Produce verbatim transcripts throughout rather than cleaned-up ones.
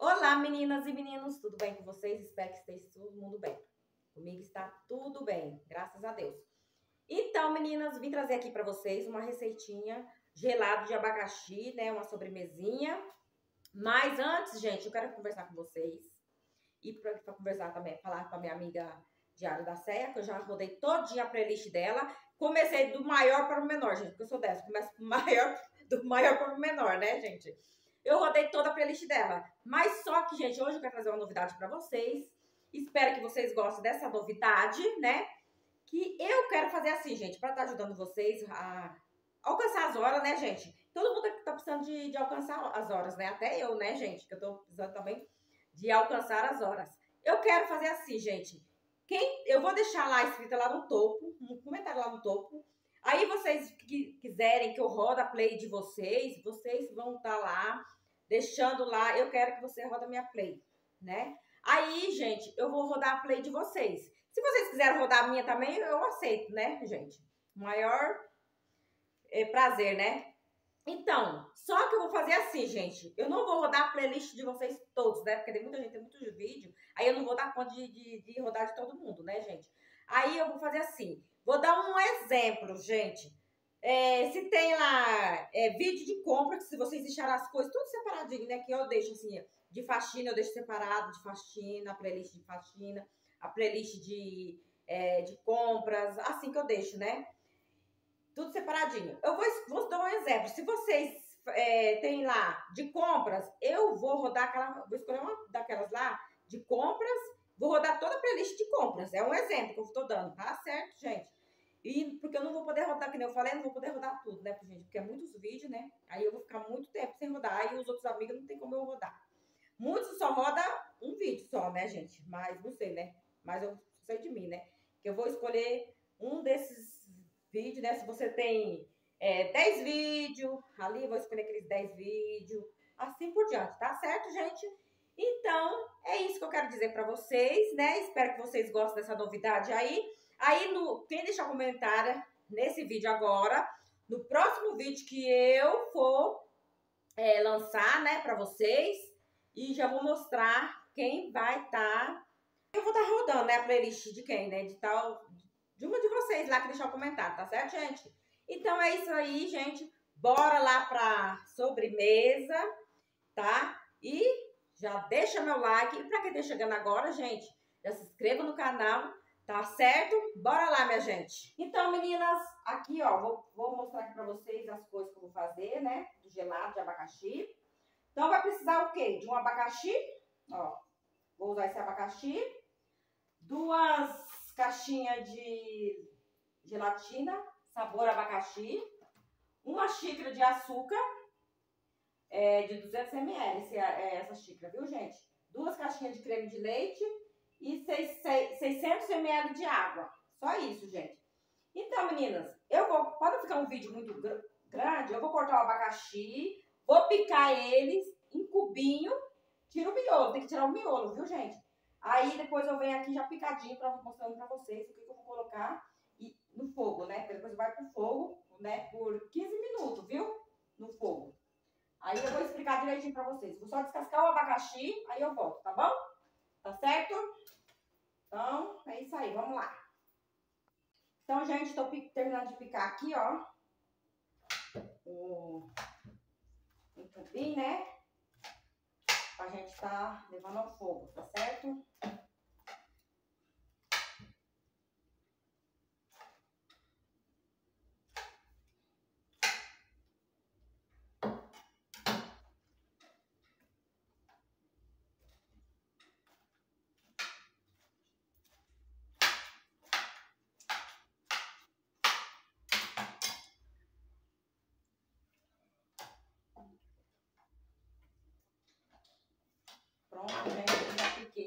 Olá, meninas e meninos, tudo bem com vocês? Espero que esteja todo mundo bem. Comigo está tudo bem, graças a Deus. Então, meninas, vim trazer aqui para vocês uma receitinha gelado de abacaxi, né? Uma sobremesinha. Mas antes, gente, eu quero conversar com vocês. E para conversar também, falar com a minha amiga Diário da Séia, que eu já rodei todinha a playlist dela. Comecei do maior para o menor, gente, porque eu sou dessa. Começo do maior, do maior para o menor, né, gente? Eu rodei toda a playlist dela, mas só que, gente, hoje eu quero trazer uma novidade pra vocês. Espero que vocês gostem dessa novidade, né? Que eu quero fazer assim, gente, pra estar tá ajudando vocês a alcançar as horas, né, gente? Todo mundo tá precisando de, de alcançar as horas, né? Até eu, né, gente? Que eu tô precisando também de alcançar as horas. Eu quero fazer assim, gente. Quem, eu vou deixar lá, escrita lá no topo, um comentário lá no topo. Aí vocês que quiserem que eu roda a play de vocês, vocês vão estar tá lá, deixando lá, eu quero que você roda a minha play, né? Aí, gente, eu vou rodar a play de vocês. Se vocês quiserem rodar a minha também, eu aceito, né, gente? Maior é, prazer, né? Então, só que eu vou fazer assim, gente. Eu não vou rodar a playlist de vocês todos, né? Porque tem muita gente, tem muitos vídeos. Aí eu não vou dar conta de, de, de rodar de todo mundo, né, gente? Aí eu vou fazer assim. Vou dar um exemplo, gente. É, se tem lá é, vídeo de compra, que se vocês deixarem as coisas tudo separadinho, né? Que eu deixo assim, de faxina, eu deixo separado de faxina, a playlist de faxina, a playlist de, é, de compras, assim que eu deixo, né? Tudo separadinho. Eu vou, vou dar um exemplo. Se vocês é, tem lá de compras, eu vou rodar aquela, vou escolher uma daquelas lá de compras. Vou rodar toda a playlist de compras. É um exemplo que eu estou dando, tá certo, gente? E porque eu não vou poder rodar, que nem eu falei, não vou poder rodar tudo, né, gente? Porque é muitos vídeos, né? Aí eu vou ficar muito tempo sem rodar. Aí os outros amigos não tem como eu rodar. Muitos só rodam um vídeo só, né, gente? Mas não sei, né? Mas eu sei de mim, né? Que eu vou escolher um desses vídeos, né? Se você tem é, dez vídeos, ali eu vou escolher aqueles dez vídeos. Assim por diante, tá certo, gente? Então, é isso que eu quero dizer pra vocês, né? Espero que vocês gostem dessa novidade aí. Aí, no, quem deixar um comentário nesse vídeo agora, no próximo vídeo que eu for é, lançar, né, pra vocês, e já vou mostrar quem vai estar... Eu vou estar rodando, né, a playlist de quem, né? De tal... De uma de vocês lá que deixar o comentário, tá certo, gente? Então, é isso aí, gente. Bora lá pra sobremesa, tá? E... já deixa meu like. E pra quem tá chegando agora, gente, já se inscreva no canal, tá certo? Bora lá, minha gente. Então, meninas, aqui, ó, vou, vou mostrar aqui pra vocês as coisas que eu vou fazer, né? Do gelado de abacaxi. Então, vai precisar o quê? De um abacaxi, ó. Vou usar esse abacaxi. Duas caixinhas de gelatina, sabor abacaxi. Uma xícara de açúcar. É de duzentos mililitros essa xícara, viu, gente? Duas caixinhas de creme de leite e seiscentos mililitros de água. Só isso, gente. Então, meninas, eu vou... Quando ficar um vídeo muito grande, eu vou cortar o abacaxi, vou picar eles em cubinho, tiro o miolo, tem que tirar o miolo, viu, gente? Aí depois eu venho aqui já picadinho pra mostrando pra vocês o que eu vou colocar e, no fogo, né? Depois vai pro fogo, né? Por quinze minutos, viu? No fogo. Aí eu vou explicar direitinho pra vocês. Vou só descascar o abacaxi, aí eu volto, tá bom? Tá certo? Então, é isso aí, vamos lá. Então, gente, tô terminando de picar aqui, ó. O, o cupim, né? Pra gente tá levando ao fogo, tá certo?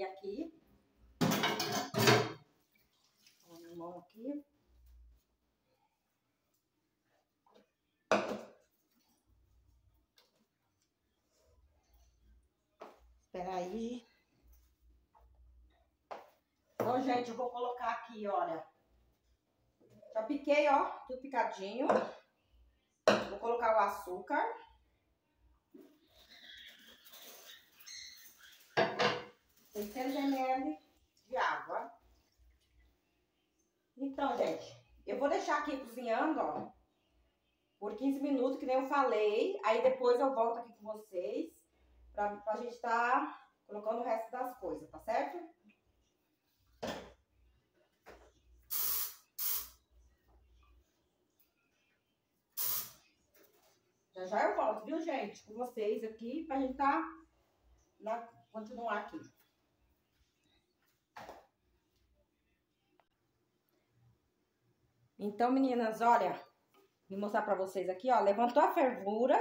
Aqui, o limão aqui, espera aí. Então, gente, eu vou colocar aqui, olha, já piquei, ó, tudo picadinho. Vou colocar o açúcar. ml de água. Então, gente, eu vou deixar aqui cozinhando, ó, por quinze minutos, que nem eu falei. Aí depois eu volto aqui com vocês pra, pra gente tá colocando o resto das coisas, tá certo? Já já eu volto, viu, gente? Com vocês aqui, pra gente tá na, continuar aqui. Então, meninas, olha, vou mostrar pra vocês aqui, ó. Levantou a fervura.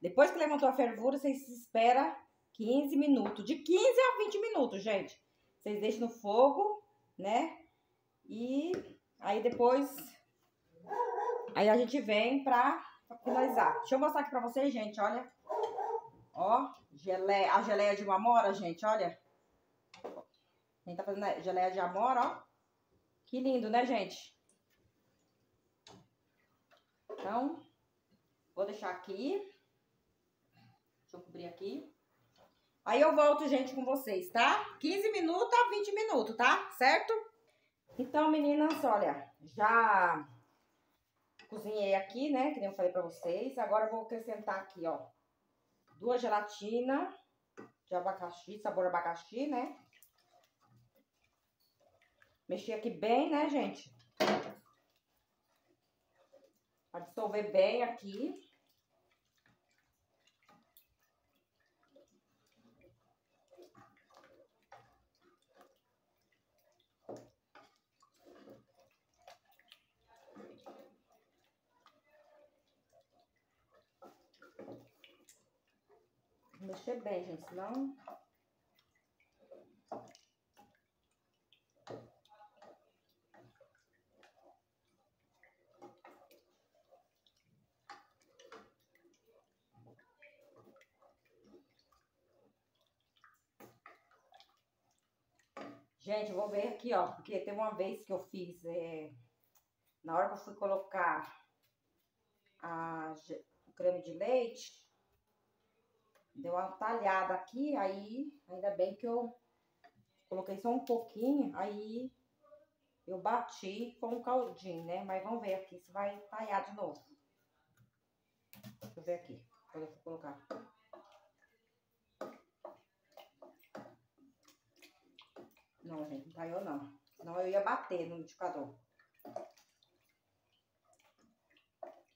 Depois que levantou a fervura, vocês esperam quinze minutos. De quinze a vinte minutos, gente. Vocês deixam no fogo, né? E aí depois... Aí a gente vem pra... Pra finalizar. Deixa eu mostrar aqui pra vocês, gente, olha. Ó, geleia, a geleia de amora, gente, olha. A gente tá fazendo geleia de amora, ó. Que lindo, né, gente? Então, vou deixar aqui. Deixa eu cobrir aqui. Aí eu volto, gente, com vocês, tá? quinze minutos a vinte minutos, tá? Certo? Então, meninas, olha, já... cozinhei aqui, né, que nem eu falei pra vocês. Agora eu vou acrescentar aqui, ó, duas gelatinas de abacaxi, sabor abacaxi, né. Mexer aqui bem, né, gente, pra dissolver bem aqui. Mexer bem, gente, senão... Gente, eu vou ver aqui, ó, porque tem uma vez que eu fiz, é... na hora que eu fui colocar a... o creme de leite... Deu uma talhada aqui, aí ainda bem que eu coloquei só um pouquinho, aí eu bati com um caldinho, né? Mas vamos ver aqui se vai talhar de novo. Deixa eu ver aqui, quando eu for colocar. Não, gente, não talhou não. Senão eu ia bater no liquidificador.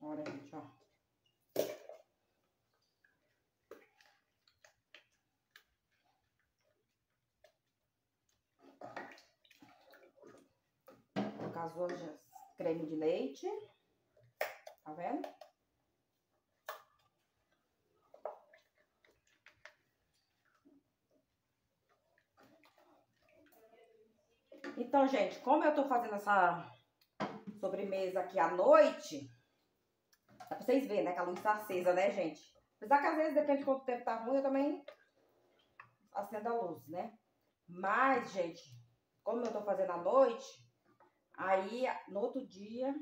Olha, gente, ó. As hojas, creme de leite, tá vendo? Então, gente, como eu tô fazendo essa sobremesa aqui à noite, dá pra vocês verem, né, que a luz tá acesa, né, gente? Apesar que às vezes, depende de quanto tempo tá ruim, eu também acendo a luz, né? Mas, gente, como eu tô fazendo à noite... Aí, no outro dia,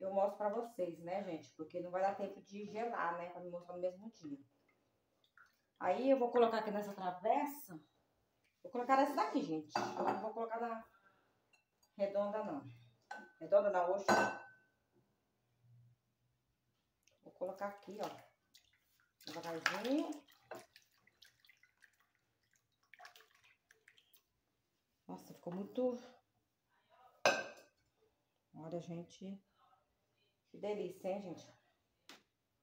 eu mostro pra vocês, né, gente? Porque não vai dar tempo de gelar, né? Pra me mostrar no mesmo dia. Aí, eu vou colocar aqui nessa travessa. Vou colocar nessa daqui, gente. Eu não vou colocar na redonda, não. Redonda na oxa. Vou colocar aqui, ó. Devagarzinho. Nossa, ficou muito... Olha, gente, que delícia, hein, gente?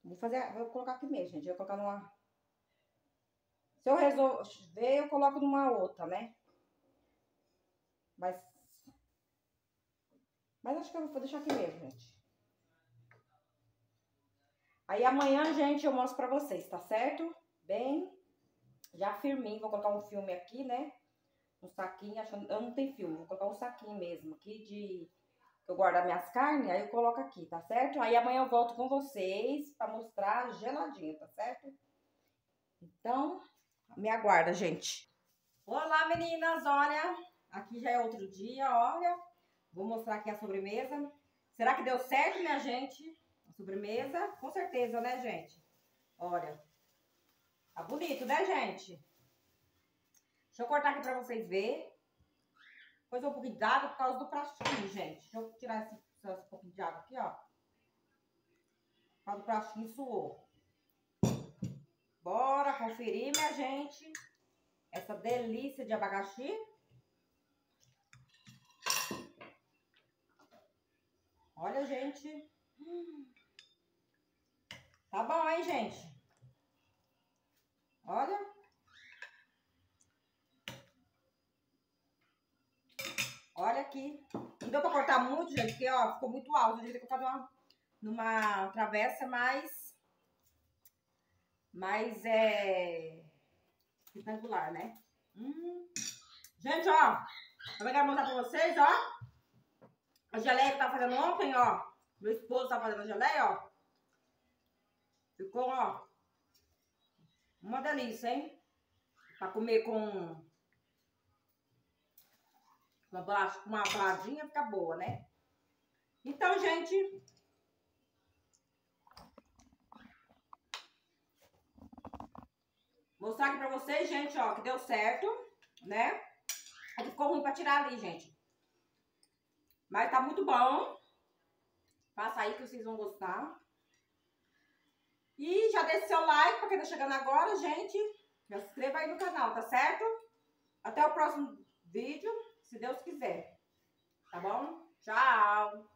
Vou fazer, vou colocar aqui mesmo, gente. Vou colocar numa... Se eu resolver, eu coloco numa outra, né? Mas... Mas acho que eu vou deixar aqui mesmo, gente. Aí amanhã, gente, eu mostro pra vocês, tá certo? Bem, já firminho. Vou colocar um filme aqui, né? Um saquinho, acho que eu não tenho filme. Vou colocar um saquinho mesmo aqui de... Eu guardo as minhas carnes, aí eu coloco aqui, tá certo? Aí amanhã eu volto com vocês pra mostrar geladinho, tá certo? Então, me aguarda, gente. Olá, meninas, olha. Aqui já é outro dia, olha. Vou mostrar aqui a sobremesa. Será que deu certo, minha gente? A sobremesa? Com certeza, né, gente? Olha. Tá bonito, né, gente? Deixa eu cortar aqui pra vocês verem. Depois eu vou um pouquinho de água por causa do plastinho, gente. Deixa eu tirar esse, esse pouquinho de água aqui, ó. Por causa do plastinho suou. Bora conferir, minha gente, essa delícia de abacaxi. Olha, gente. Hum. Tá bom, hein, gente? Olha. Olha aqui. Não deu pra cortar muito, gente, porque, ó, ficou muito alto. A gente tem que cortar numa, numa travessa mais... mais, é... retangular, né? Hum. Gente, ó, eu vou mostrar pra vocês, ó. A geleia que eu tava fazendo ontem, ó. Meu esposo tava fazendo a geleia, ó. Ficou, ó. Uma delícia, hein? Pra comer com... uma bolacha, uma baladinha fica boa, né? Então, gente... mostrar aqui pra vocês, gente, ó, que deu certo, né? Aí ficou ruim pra tirar ali, gente. Mas tá muito bom. Passa aí que vocês vão gostar. E já deixa seu like pra quem tá chegando agora, gente. Já se inscreva aí no canal, tá certo? Até o próximo vídeo. Se Deus quiser, tá bom? Tchau!